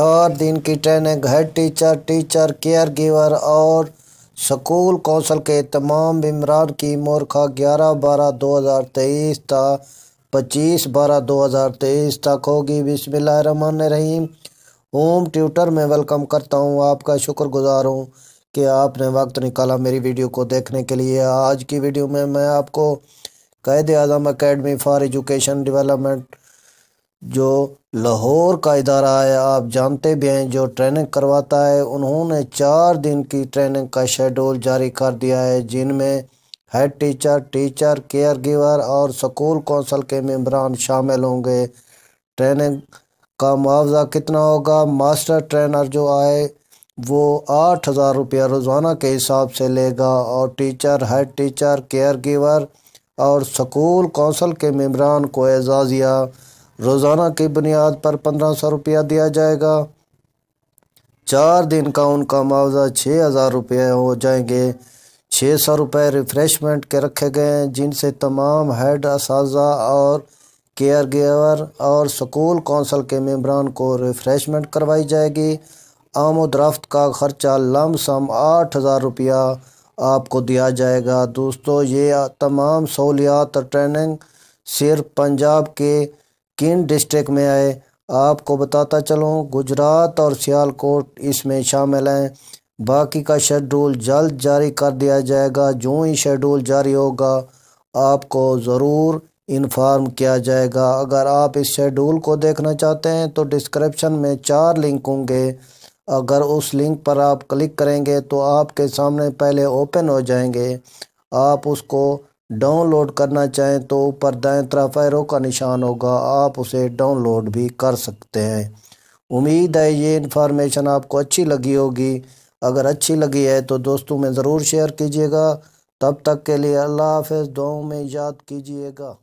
और दिन की ट्रेनें घर टीचर, टीचर केयर गिवर और स्कूल कौंसल के तमाम इमरान की मोरखा 11/12/2023 तक 25/12/2023 तक होगी। बिस्मिल्लाहिर्रहमानिर्रहीम। होम ट्यूटर में वेलकम करता हूँ, आपका शुक्रगुजार हूँ कि आपने वक्त निकाला मेरी वीडियो को देखने के लिए। आज की वीडियो में मैं आपको Quaid-e-Azam academy for education development जो लाहौर का इदारा है, आप जानते भी हैं, जो ट्रेनिंग करवाता है, उन्होंने 4 दिन की ट्रेनिंग का शेड्यूल जारी कर दिया है, जिनमें head teacher, teacher care giver और स्कूल कौंसल के मेंबरान शामिल होंगे। ट्रेनिंग का मुआवजा कितना होगा? मास्टर ट्रेनर जो आए वो 8,000 रुपया रोज़ाना के हिसाब से लेगा और teacher, head teacher, care giver और स्कूल कौंसल के मेंबरान को एजाज़िया रोज़ाना की बुनियाद पर 1,500 रुपया दिया जाएगा। 4 दिन का उनका मुआवजा 6,000 रुपये हो जाएंगे। 600 रुपये रिफ्रेशमेंट के रखे गए हैं, जिनसे तमाम हेड असाजा और केयर गिवर और स्कूल कौंसल के मेंबरान को रिफ्रेशमेंट करवाई जाएगी। आमदरफ्त का ख़र्चा लमसम 8,000 रुपया आपको दिया जाएगा। दोस्तों, ये तमाम सहूलियात और ट्रेनिंग सिर्फ पंजाब के किन डिस्ट्रिक्ट में आए, आपको बताता चलूँ, गुजरात और सियालकोट इसमें शामिल हैं। बाकी का शेड्यूल जल्द जारी कर दिया जाएगा। जो ही शेड्यूल जारी होगा आपको ज़रूर इन्फॉर्म किया जाएगा। अगर आप इस शेड्यूल को देखना चाहते हैं तो डिस्क्रिप्शन में 4 लिंक होंगे, अगर उस लिंक पर आप क्लिक करेंगे तो आपके सामने पहले ओपन हो जाएंगे। आप उसको डाउनलोड करना चाहें तो ऊपर दाएं तरफ एरो का निशान होगा, आप उसे डाउनलोड भी कर सकते हैं। उम्मीद है ये इन्फॉर्मेशन आपको अच्छी लगी होगी। अगर अच्छी लगी है तो दोस्तों में ज़रूर शेयर कीजिएगा। तब तक के लिए अल्लाह हाफ़िज़, दुआओं में याद कीजिएगा।